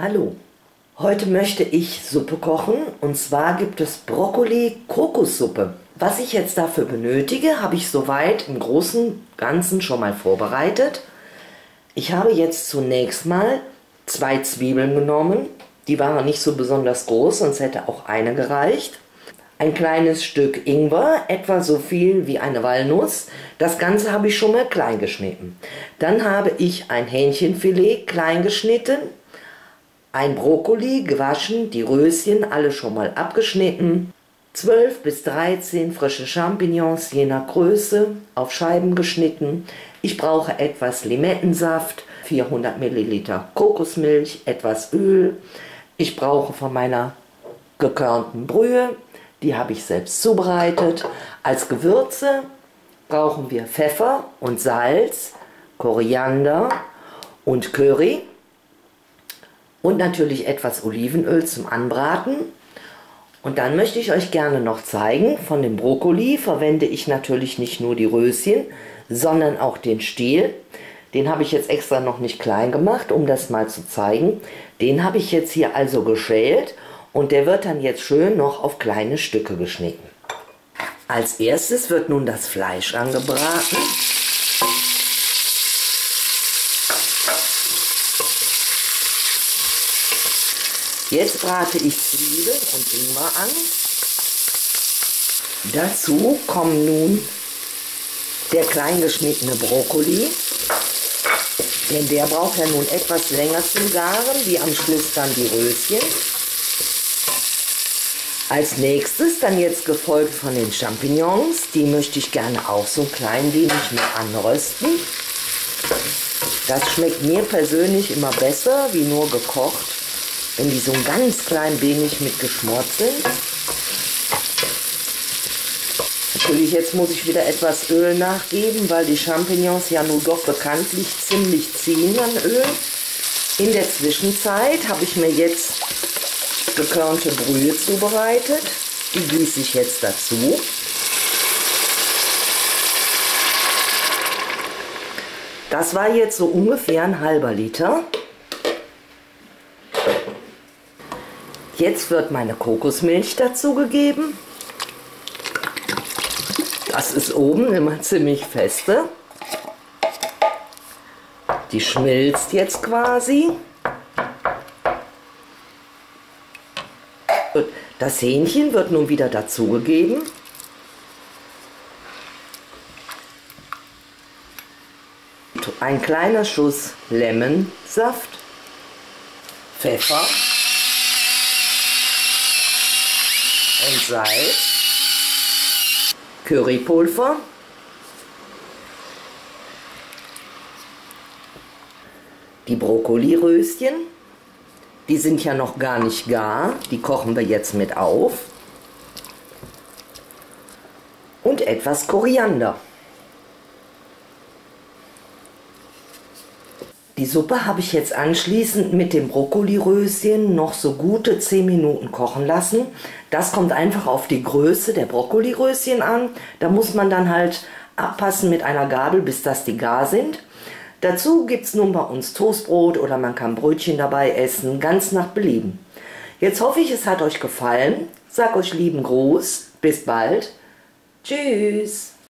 Hallo, heute möchte ich Suppe kochen und zwar gibt es Brokkoli-Krokussuppe. Was ich jetzt dafür benötige, habe ich soweit im Großen und Ganzen schon mal vorbereitet. Ich habe jetzt zunächst mal 2 Zwiebeln genommen, die waren nicht so besonders groß, sonst hätte auch eine gereicht. Ein kleines Stück Ingwer, etwa so viel wie eine Walnuss. Das Ganze habe ich schon mal klein geschnitten. Dann habe ich ein Hähnchenfilet klein geschnitten, ein Brokkoli gewaschen, die Röschen alle schon mal abgeschnitten, 12 bis 13 frische Champignons je nach Größe auf Scheiben geschnitten. Ich brauche etwas Limettensaft, 400 Milliliter Kokosmilch, etwas Öl. Ich brauche von meiner gekörnten Brühe, die habe ich selbst zubereitet. Als Gewürze brauchen wir Pfeffer und Salz, Koriander und Curry und natürlich etwas Olivenöl zum Anbraten. Und dann möchte ich euch gerne noch zeigen, von dem Brokkoli verwende ich natürlich nicht nur die Röschen, sondern auch den Stiel. Den habe ich jetzt extra noch nicht klein gemacht, um das mal zu zeigen. Den habe ich jetzt hier also geschält und der wird dann jetzt schön noch auf kleine Stücke geschnitten. Als erstes wird nun das Fleisch angebraten. Jetzt brate ich Zwiebeln und Ingwer an. Dazu kommen nun der klein geschnittene Brokkoli, denn der braucht ja nun etwas länger zum Garen, wie am Schluss dann die Röschen. Als nächstes dann jetzt gefolgt von den Champignons, die möchte ich gerne auch so klein wenig mehr anrösten. Das schmeckt mir persönlich immer besser, wie nur gekocht, wenn die so ein ganz klein wenig mit geschmort sind. Natürlich, jetzt muss ich wieder etwas Öl nachgeben, weil die Champignons ja nun doch bekanntlich ziemlich ziehen an Öl. In der Zwischenzeit habe ich mir jetzt gekörnte Brühe zubereitet. Die gieße ich jetzt dazu. Das war jetzt so ungefähr ein halber Liter. Jetzt wird meine Kokosmilch dazu gegeben. Das ist oben immer ziemlich feste. Die schmilzt jetzt quasi. Das Hähnchen wird nun wieder dazu gegeben. Ein kleiner Schuss Lemonsaft, Pfeffer und Salz, Currypulver. Die Brokkoliröschen, die sind ja noch gar nicht gar, die kochen wir jetzt mit auf. Und etwas Koriander. Die Suppe habe ich jetzt anschließend mit dem Brokkoliröschen noch so gute 10 Minuten kochen lassen. Das kommt einfach auf die Größe der Brokkoliröschen an. Da muss man dann halt abpassen mit einer Gabel, bis das die gar sind. Dazu gibt es nun bei uns Toastbrot oder man kann Brötchen dabei essen, ganz nach Belieben. Jetzt hoffe ich, es hat euch gefallen. Sag euch lieben Gruß. Bis bald. Tschüss.